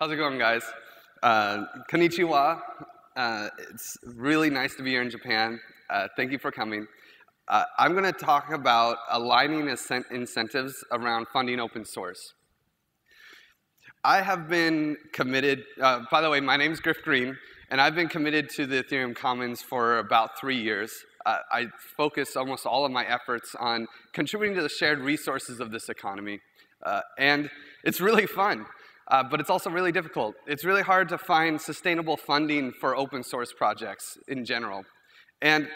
How's it going, guys? Konnichiwa. It's really nice to be here in Japan. Thank you for coming. I'm going to talk about aligning incentives around funding open source. I have been committed, by the way, my name's Griff Green, and I've been committed to the Ethereum Commons for about 3 years. I focus almost all of my efforts on contributing to the shared resources of this economy. And it's really fun. But it's also really difficult. It's really hard to find sustainable funding for open source projects in general. And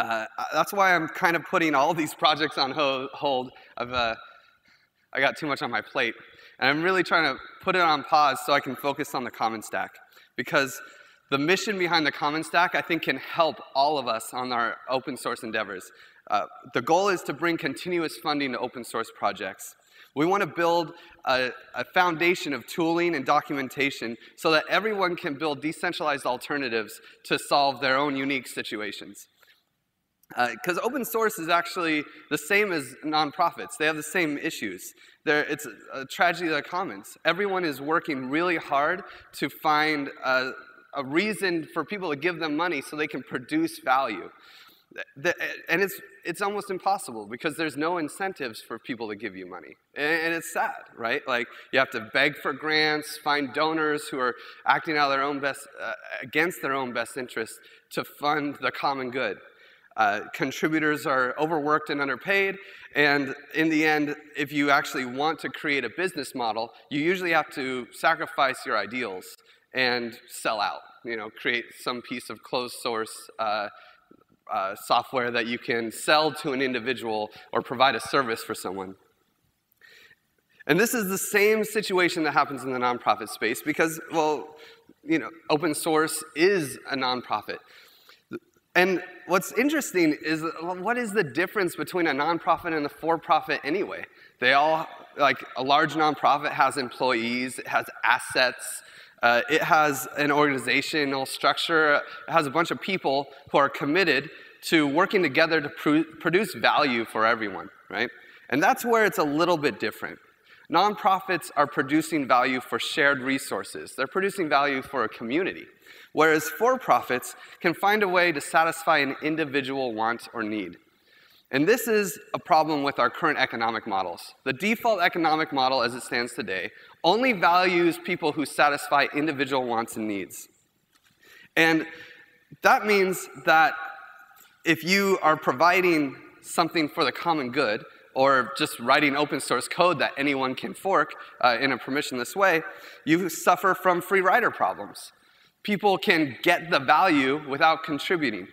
that's why I'm kind of putting all these projects on hold. I got too much on my plate. And I'm really trying to put it on pause so I can focus on the Commons Stack. Because the mission behind the Commons Stack, I think, can help all of us on our open source endeavors. The goal is to bring continuous funding to open source projects. We want to build a foundation of tooling and documentation so that everyone can build decentralized alternatives to solve their own unique situations. Because open source is actually the same as nonprofits. They have the same issues. It's a tragedy of the commons. Everyone is working really hard to find a reason for people to give them money so they can produce value. And it's almost impossible because there's no incentives for people to give you money. And it's sad, right? Like, you have to beg for grants, find donors who are acting out of their own best, against their own best interests to fund the common good. Contributors are overworked and underpaid, and in the end, if you actually want to create a business model, you usually have to sacrifice your ideals and sell out, you know, create some piece of closed source software that you can sell to an individual or provide a service for someone. And this is the same situation that happens in the nonprofit space because, well, you know, open source is a nonprofit. And what's interesting is, what is the difference between a nonprofit and a for-profit anyway? They all, like, a large nonprofit has employees, it has assets, it has an organizational structure, it has a bunch of people who are committed to working together to produce value for everyone, right? And that's where it's a little bit different. Nonprofits are producing value for shared resources. They're producing value for a community, whereas for-profits can find a way to satisfy an individual want or need. And this is a problem with our current economic models. The default economic model as it stands today only values people who satisfy individual wants and needs. And that means that if you are providing something for the common good, or just writing open source code that anyone can fork in a permissionless way, you suffer from free rider problems. People can get the value without contributing.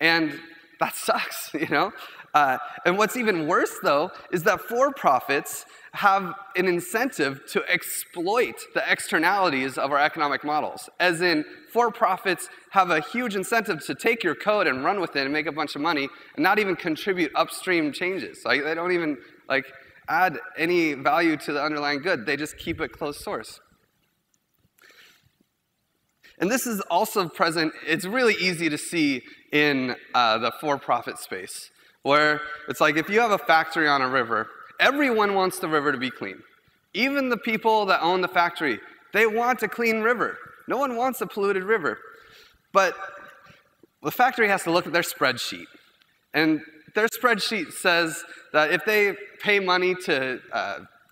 And that sucks, you know? And what's even worse, though, is that for-profits have an incentive to exploit the externalities of our economic models. As in, for-profits have a huge incentive to take your code and run with it and make a bunch of money and not even contribute upstream changes. Like, they don't even, like, add any value to the underlying good. They just keep it closed source. And this is also present, it's really easy to see in the for-profit space, where it's like if you have a factory on a river, everyone wants the river to be clean. Even the people that own the factory, they want a clean river. No one wants a polluted river. But the factory has to look at their spreadsheet. And their spreadsheet says that if they pay money to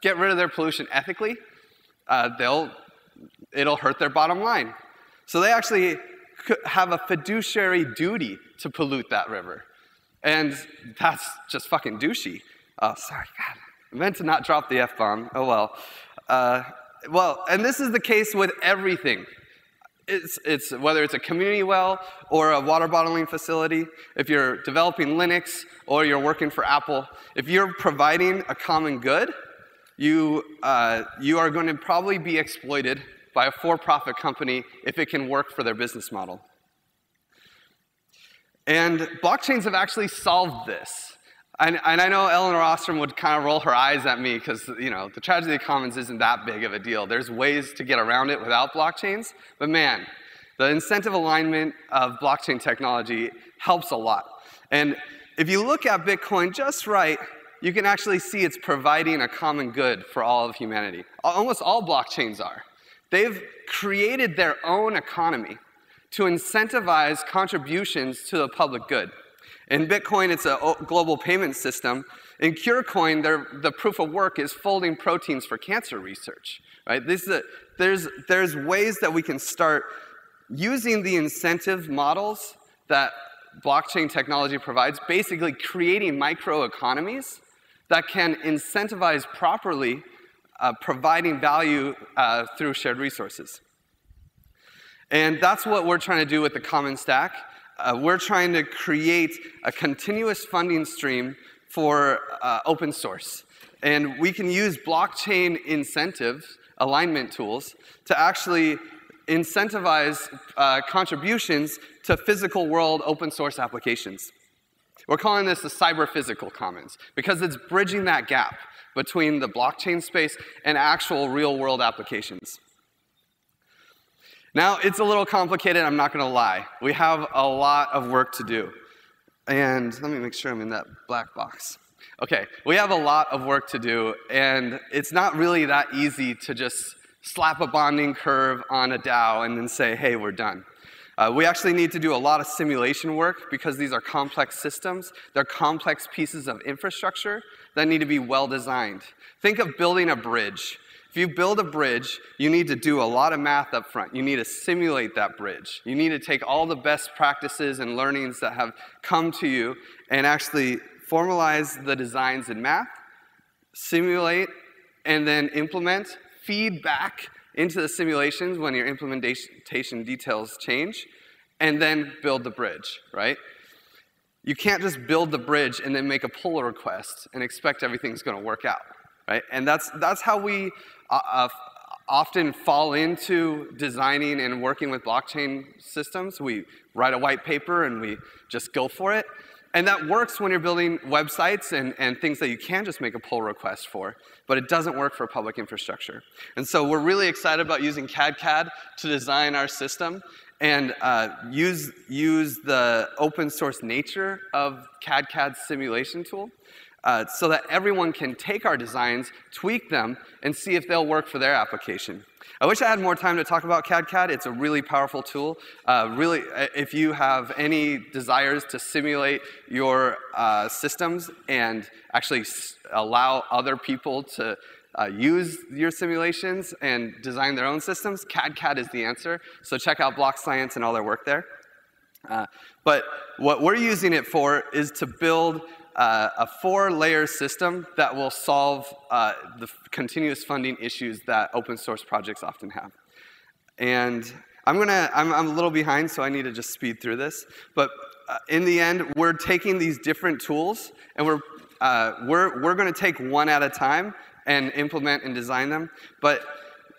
get rid of their pollution ethically, it'll hurt their bottom line. So they actually have a fiduciary duty to pollute that river. And that's just fucking douchey. Oh, sorry, God. I meant to not drop the F-bomb. Oh, well. And this is the case with everything. It's whether it's a community well or a water bottling facility, if you're developing Linux or you're working for Apple, if you're providing a common good, you are going to probably be exploited by a for-profit company if it can work for their business model. And blockchains have actually solved this. And I know Eleanor Ostrom would kind of roll her eyes at me because, you know, the tragedy of the commons isn't that big of a deal. There's ways to get around it without blockchains. But man, the incentive alignment of blockchain technology helps a lot. And if you look at Bitcoin just right, you can actually see it's providing a common good for all of humanity. Almost all blockchains are. They've created their own economy to incentivize contributions to the public good. In Bitcoin, it's a global payment system. In CureCoin, the proof of work is folding proteins for cancer research. Right? There's ways that we can start using the incentive models that blockchain technology provides, basically creating microeconomies that can incentivize properly providing value through shared resources. And that's what we're trying to do with the Commons Stack. We're trying to create a continuous funding stream for open source. And we can use blockchain incentives, alignment tools, to actually incentivize contributions to physical world open source applications. We're calling this the cyber-physical commons because it's bridging that gap between the blockchain space and actual real-world applications. Now, it's a little complicated, I'm not going to lie. We have a lot of work to do. And let me make sure I'm in that black box. OK, we have a lot of work to do, and it's not really that easy to just slap a bonding curve on a DAO and then say, hey, we're done. We actually need to do a lot of simulation work because these are complex systems. They're complex pieces of infrastructure that need to be well designed. Think of building a bridge. If you build a bridge, you need to do a lot of math up front. You need to simulate that bridge. You need to take all the best practices and learnings that have come to you and actually formalize the designs in math, simulate, and then implement, feed back into the simulations when your implementation details change, and then build the bridge, right? You can't just build the bridge and then make a pull request and expect everything's going to work out, right? And that's how we often fall into designing and working with blockchain systems. We write a white paper and we just go for it. And that works when you're building websites and things that you can just make a pull request for, but it doesn't work for public infrastructure. And so we're really excited about using CADCAD to design our system and use the open source nature of CADCAD's simulation tool so that everyone can take our designs, tweak them, and see if they'll work for their application. I wish I had more time to talk about CAD-CAD. It's a really powerful tool. Really, if you have any desires to simulate your systems and actually allow other people to use your simulations and design their own systems, CAD-CAD is the answer. So check out Block Science and all their work there. But what we're using it for is to build a four-layer system that will solve the continuous funding issues that open source projects often have. And I'm a little behind, so I need to just speed through this. But in the end, we're taking these different tools, and we're going to take one at a time and implement and design them. But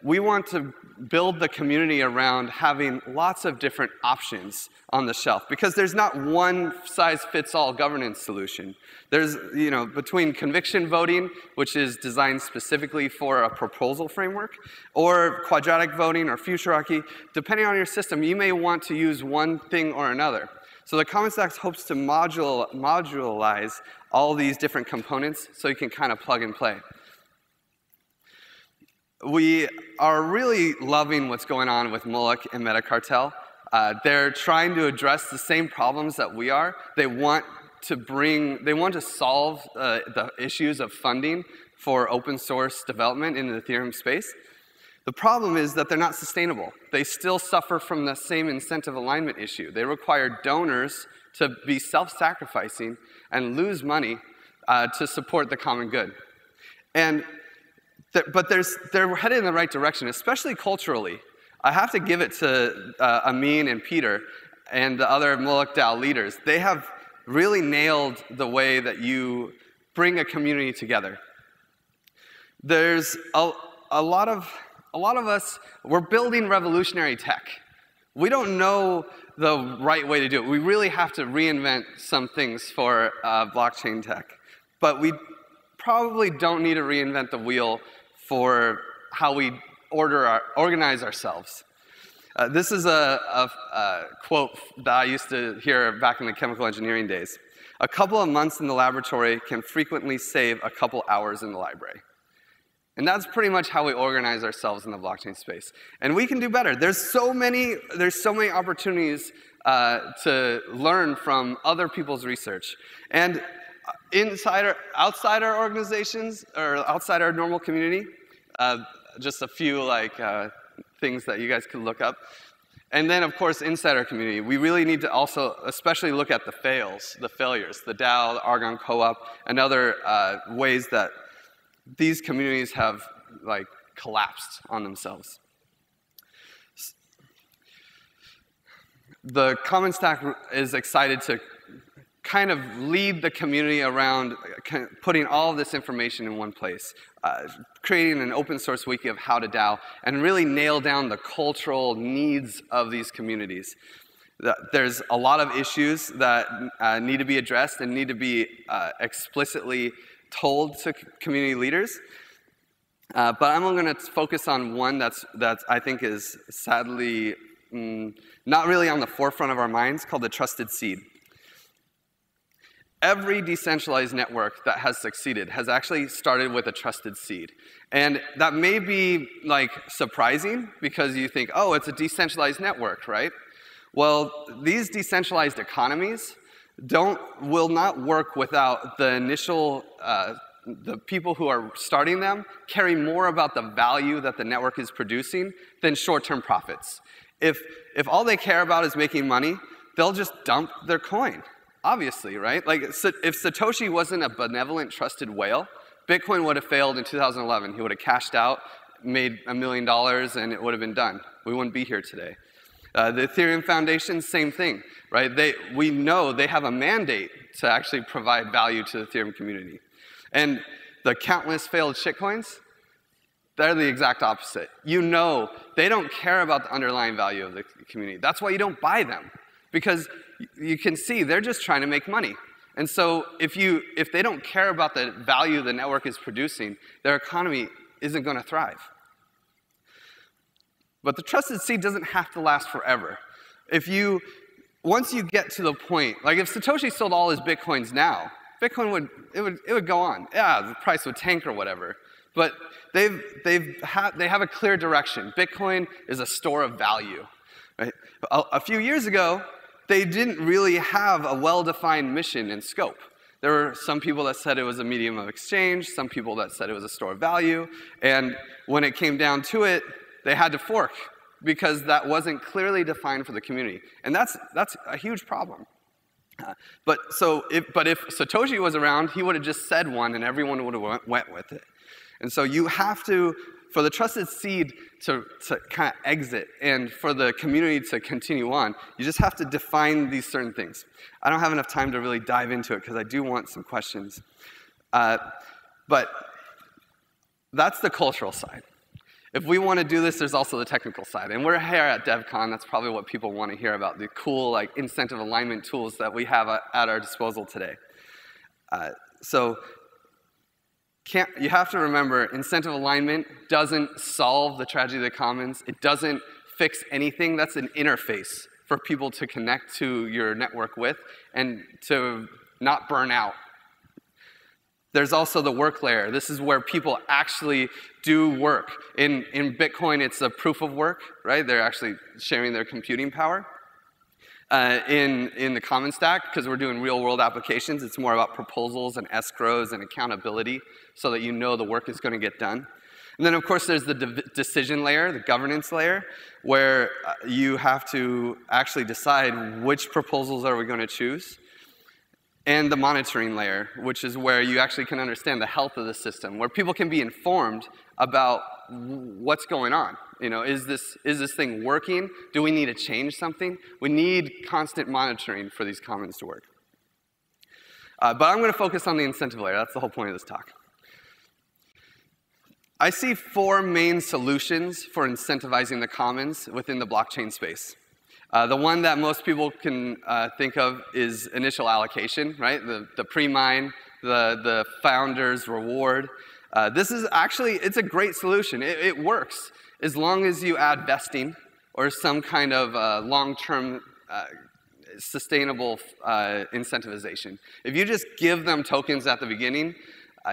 we want to build the community around having lots of different options on the shelf, because there's not one size fits all governance solution. There's, you know, between conviction voting, which is designed specifically for a proposal framework, or quadratic voting or futurarchy, depending on your system, you may want to use one thing or another. So the Commons Stack hopes to modularize all these different components so you can kind of plug and play. We are really loving what's going on with Moloch and MetaCartel. They're trying to address the same problems that we are. They want to solve the issues of funding for open source development in the Ethereum space. The problem is that they're not sustainable. They still suffer from the same incentive alignment issue. They require donors to be self-sacrificing and lose money to support the common good. But they're headed in the right direction, especially culturally. I have to give it to Amin and Peter and the other MolochDAO leaders. They have really nailed the way that you bring a community together. There's a lot of us, we're building revolutionary tech. We don't know the right way to do it. We really have to reinvent some things for blockchain tech. But we probably don't need to reinvent the wheel for how we organize ourselves. This is a quote that I used to hear back in the chemical engineering days. A couple of months in the laboratory can frequently save a couple hours in the library. And that's pretty much how we organize ourselves in the blockchain space. And we can do better. There's so many opportunities to learn from other people's research. And inside or outside our organizations, or outside our normal community, just a few things that you guys could look up. And then, of course, inside our community, we really need to also especially look at the failures, the DAO, the Argon Co-op, and other ways that these communities have collapsed on themselves. The Commons Stack is excited to kind of lead the community around putting all of this information in one place, creating an open source wiki of how to DAO, and really nail down the cultural needs of these communities. There's a lot of issues that need to be addressed and need to be explicitly told to community leaders. But I'm going to focus on one that I think is sadly not really on the forefront of our minds, called the trusted seed. Every decentralized network that has succeeded has actually started with a trusted seed. And that may be surprising, because you think, oh, it's a decentralized network, right? Well, these decentralized economies will not work without the initial the people who are starting them caring more about the value that the network is producing than short-term profits. If all they care about is making money, they'll just dump their coin. Obviously, right? If Satoshi wasn't a benevolent, trusted whale, Bitcoin would have failed in 2011. He would have cashed out, made $1 million, and it would have been done. We wouldn't be here today. The Ethereum Foundation, same thing, right? We know they have a mandate to actually provide value to the Ethereum community. And the countless failed shitcoins, they're the exact opposite. You know they don't care about the underlying value of the community. That's why you don't buy them. Because you can see they're just trying to make money. And so if they don't care about the value the network is producing, their economy isn't going to thrive. But the trusted seed doesn't have to last forever. Once you get to the point, if Satoshi sold all his Bitcoins now, Bitcoin would go on. Yeah, the price would tank or whatever. But they have a clear direction. Bitcoin is a store of value. Right? A few years ago, they didn't really have a well-defined mission and scope. There were some people that said it was a medium of exchange, some people that said it was a store of value, and when it came down to it, they had to fork because that wasn't clearly defined for the community. And that's a huge problem. But if Satoshi was around, he would have just said one and everyone would have went with it. And so you have to, for the trusted seed to kind of exit and for the community to continue on, you just have to define these certain things. I don't have enough time to really dive into it because I do want some questions. But that's the cultural side. If we want to do this, there's also the technical side. And we're here at DevCon. That's probably what people want to hear about, the cool incentive alignment tools that we have at our disposal today. You have to remember, incentive alignment doesn't solve the tragedy of the commons. It doesn't fix anything. That's an interface for people to connect to your network with and to not burn out. There's also the work layer. This is where people actually do work. In Bitcoin, it's a proof of work, right? They're actually sharing their computing power. In the Commons Stack, because we're doing real-world applications, it's more about proposals and escrows and accountability so that you know the work is going to get done. And then, of course, there's the decision layer, the governance layer, where you have to actually decide which proposals are we going to choose. And the monitoring layer, which is where you actually can understand the health of the system, where people can be informed about what's going on. You know, is this thing working? Do we need to change something? We need constant monitoring for these commons to work. But I'm going to focus on the incentive layer. That's the whole point of this talk. I see four main solutions for incentivizing the commons within the blockchain space. The one that most people can think of is initial allocation, right? The pre-mine, the founder's reward. This is actually, it's a great solution. It works as long as you add vesting or some kind of long-term sustainable incentivization. If you just give them tokens at the beginning,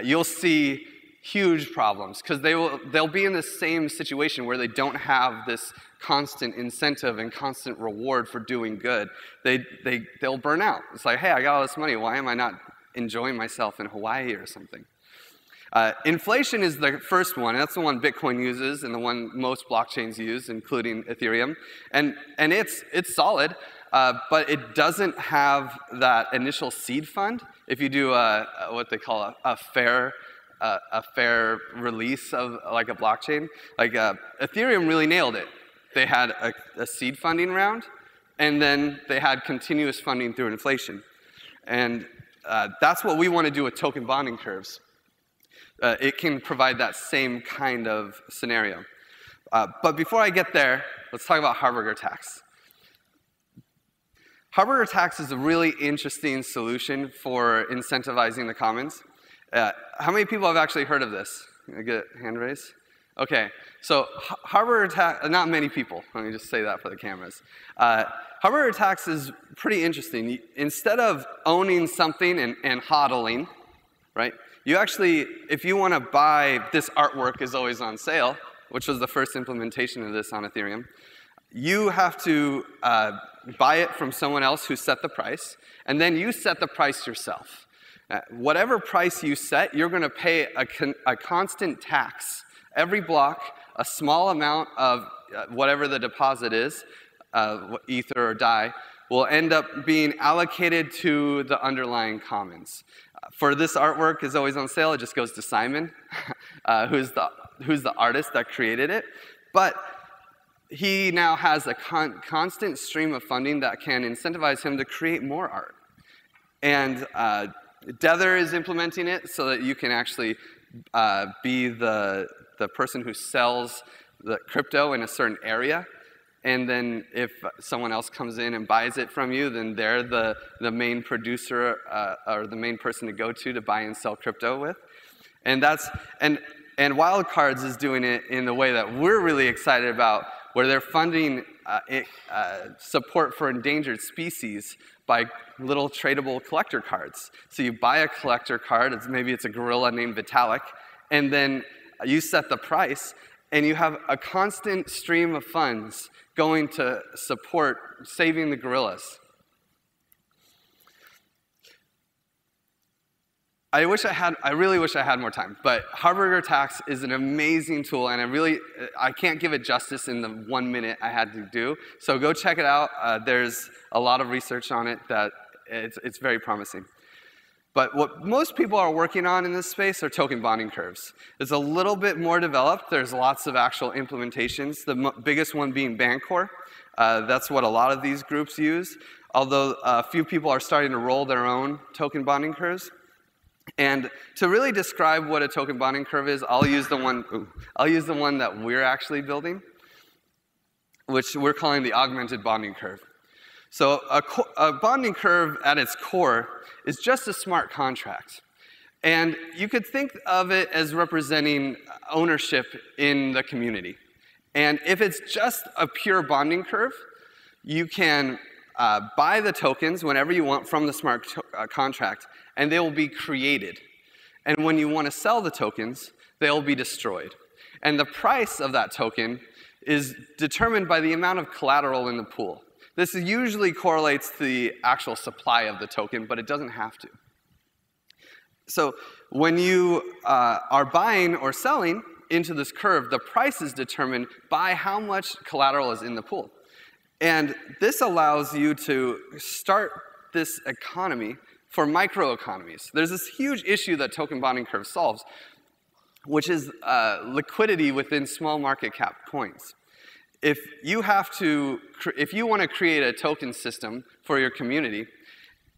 you'll see huge problems, because they'll be in the same situation where they don't have this constant incentive and constant reward for doing good. They'll burn out. It's like, hey, I got all this money. Why am I not enjoying myself in Hawaii or something? Inflation is the first one. That's the one Bitcoin uses and the one most blockchains use, including Ethereum. And it's solid, but it doesn't have that initial seed fund. If you do what they call a fair release of like a blockchain, like Ethereum really nailed it. They had a seed funding round, and then they had continuous funding through inflation. And that's what we want to do with token bonding curves. It can provide that same kind of scenario. But before I get there, let's talk about Harberger Tax. Harberger Tax is a really interesting solution for incentivizing the commons. How many people have actually heard of this? Can I get a hand raise? Okay, so Harberger Tax, not many people, let me just say that for the cameras. Harberger Tax is pretty interesting. Instead of owning something and hodling, right, you actually, if you want to buy, this artwork is always on sale, which was the first implementation of this on Ethereum, you have to buy it from someone else who set the price, and then you set the price yourself. Whatever price you set, you're going to pay a constant tax. Every block, a small amount of whatever the deposit is, ether or DAI, will end up being allocated to the underlying commons. For this artwork is always on sale, it just goes to Simon, who's the artist that created it. But he now has a constant stream of funding that can incentivize him to create more art. And Dether is implementing it so that you can actually be the person who sells the crypto in a certain area. And then if someone else comes in and buys it from you, then they're the main producer or the main person to go to buy and sell crypto with. And Wildcards is doing it in the way that we're really excited about, where they're funding support for endangered species by little tradable collector cards. So you buy a collector card, maybe it's a gorilla named Vitalik, and then you set the price, and you have a constant stream of funds going to support saving the gorillas. I really wish I had more time, but Harberger Tax is an amazing tool, and I can't give it justice in the 1 minute I had to do. So go check it out. There's a lot of research on it that it's very promising. But what most people are working on in this space are token bonding curves. It's a little bit more developed. There's lots of actual implementations, the biggest one being Bancor. That's what a lot of these groups use, although a few people are starting to roll their own token bonding curves. And to really describe what a token bonding curve is, I'll use the one that we're actually building, which we're calling the augmented bonding curve. So a bonding curve at its core is just a smart contract. And you could think of it as representing ownership in the community. And if it's just a pure bonding curve, you can buy the tokens whenever you want from the smart contract, and they will be created. And when you want to sell the tokens, they'll be destroyed. And the price of that token is determined by the amount of collateral in the pool. This usually correlates to the actual supply of the token, but it doesn't have to. So when you are buying or selling into this curve, the price is determined by how much collateral is in the pool. And this allows you to start this economy for microeconomies. There's this huge issue that token bonding curve solves, which is liquidity within small market cap coins. If you want to create a token system for your community,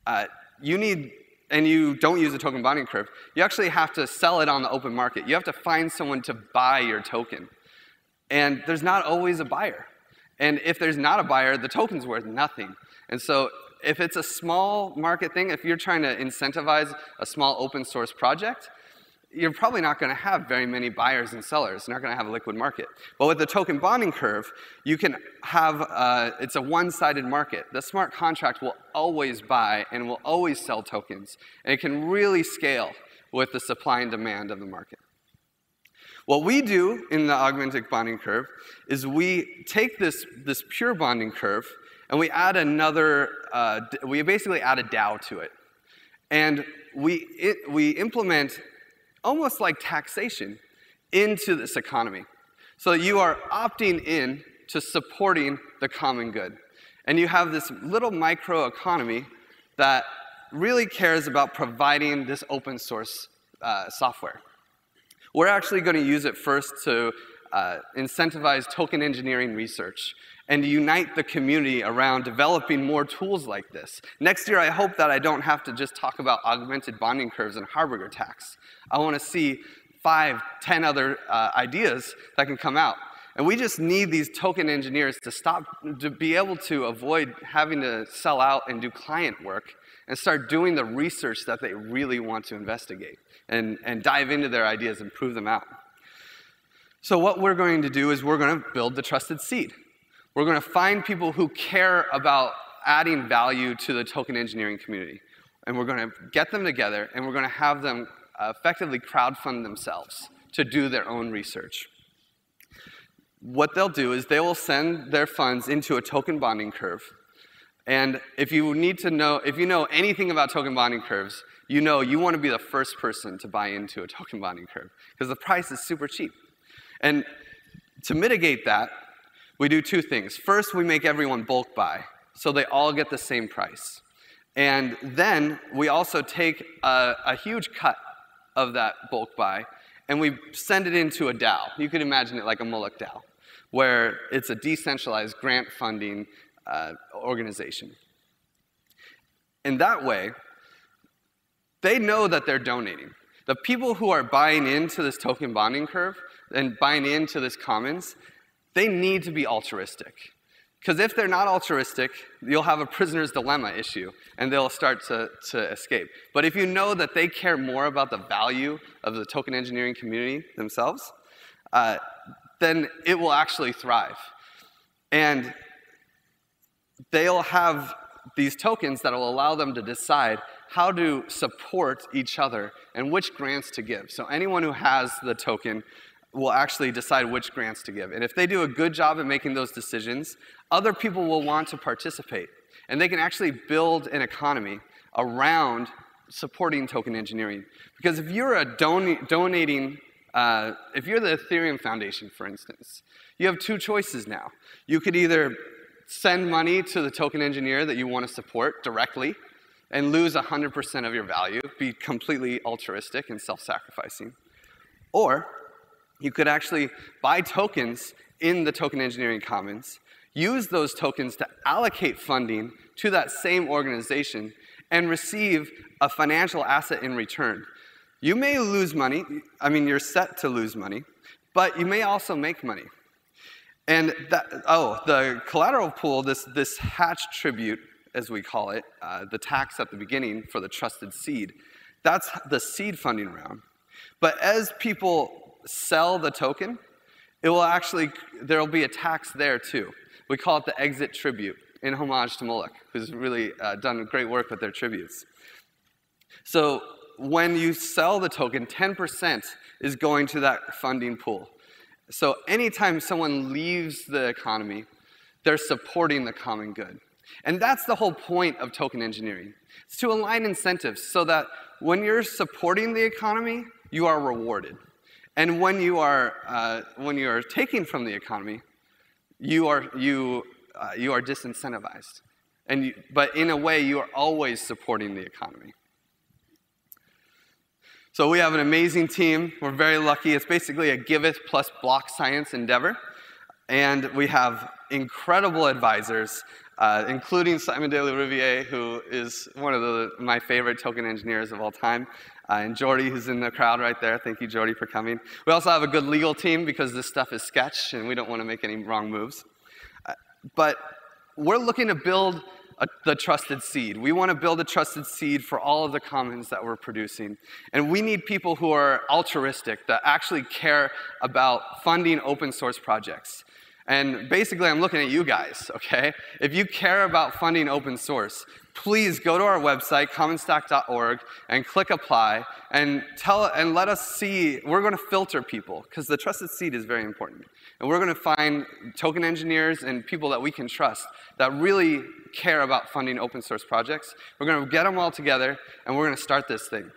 and you don't use a token bonding curve, you actually have to sell it on the open market. You have to find someone to buy your token. And there's not always a buyer. And if there's not a buyer, the token's worth nothing. And so if it's a small market thing, if you're trying to incentivize a small open source project, you're probably not going to have very many buyers and sellers. You're not going to have a liquid market. But with the token bonding curve, you can have, it's a one-sided market. The smart contract will always buy and will always sell tokens. And it can really scale with the supply and demand of the market. What we do in the augmented bonding curve is we take this pure bonding curve and we add another, we basically add a DAO to it. And we implement almost like taxation into this economy. So you are opting in to supporting the common good. And you have this little micro economy that really cares about providing this open source software. We're actually going to use it first to incentivize token engineering research and unite the community around developing more tools like this. Next year, I hope that I don't have to just talk about augmented bonding curves and Harberger tax. I want to see 5, 10 other ideas that can come out. And we just need these token engineers to be able to avoid having to sell out and do client work and start doing the research that they really want to investigate and dive into their ideas and prove them out. So what we're going to do is we're going to build the trusted seed. We're going to find people who care about adding value to the token engineering community. And we're going to get them together, and we're going to have them effectively crowdfund themselves to do their own research. What they'll do is they will send their funds into a token bonding curve. And if you know anything about token bonding curves, you know you want to be the first person to buy into a token bonding curve because the price is super cheap. And to mitigate that, we do two things. First, we make everyone bulk buy, so they all get the same price. And then we also take a huge cut of that bulk buy, and we send it into a DAO. You can imagine it like a MolochDAO, where it's a decentralized grant funding organization. In that way, they know that they're donating. The people who are buying into this token bonding curve and buying into this commons, they need to be altruistic. Because if they're not altruistic, you'll have a prisoner's dilemma issue, and they'll start to escape. But if you know that they care more about the value of the token engineering community themselves, then it will actually thrive. And they'll have these tokens that will allow them to decide how to support each other and which grants to give. So anyone who has the token will actually decide which grants to give. And if they do a good job at making those decisions, other people will want to participate. And they can actually build an economy around supporting token engineering. Because if you're a donating, if you're the Ethereum Foundation, for instance, you have two choices now. You could either send money to the token engineer that you want to support directly and lose 100% of your value, be completely altruistic and self-sacrificing. Or you could actually buy tokens in the Token Engineering Commons, use those tokens to allocate funding to that same organization, and receive a financial asset in return. You may lose money. I mean, you're set to lose money, but you may also make money. And the collateral pool, this hatch tribute, as we call it, the tax at the beginning for the trusted seed, that's the seed funding round. But as people sell the token, there'll be a tax there too. We call it the exit tribute, in homage to Moloch, who's really done great work with their tributes. So when you sell the token, 10% is going to that funding pool. So anytime someone leaves the economy, they're supporting the common good. And that's the whole point of token engineering. It's to align incentives so that when you're supporting the economy, you are rewarded. And when you are taking from the economy, you are disincentivized. But in a way, you are always supporting the economy. So we have an amazing team. We're very lucky. It's basically a Giveth plus Block Science endeavor. And we have incredible advisors, including Simon de Ruvier, who is one of my favorite token engineers of all time, and Jordy, who's in the crowd right there. Thank you, Jordy, for coming. We also have a good legal team because this stuff is sketch, and we don't want to make any wrong moves. But we're looking to build the trusted seed. We want to build a trusted seed for all of the commons that we're producing. And we need people who are altruistic, that actually care about funding open source projects. And basically, I'm looking at you guys, okay? If you care about funding open source, please go to our website, commonstack.org, and click apply, and let us see. We're going to filter people, because the trusted seed is very important. And we're going to find token engineers and people that we can trust that really care about funding open source projects. We're going to get them all together, and we're going to start this thing.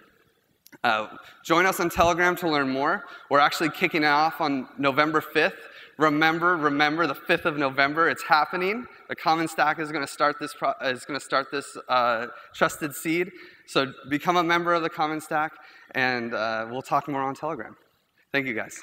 Join us on Telegram to learn more. We're actually kicking off on November 5th. Remember, the 5th of November, it's happening. The Commons Stack is going to start this, trusted seed. So become a member of the Commons Stack, and we'll talk more on Telegram. Thank you, guys.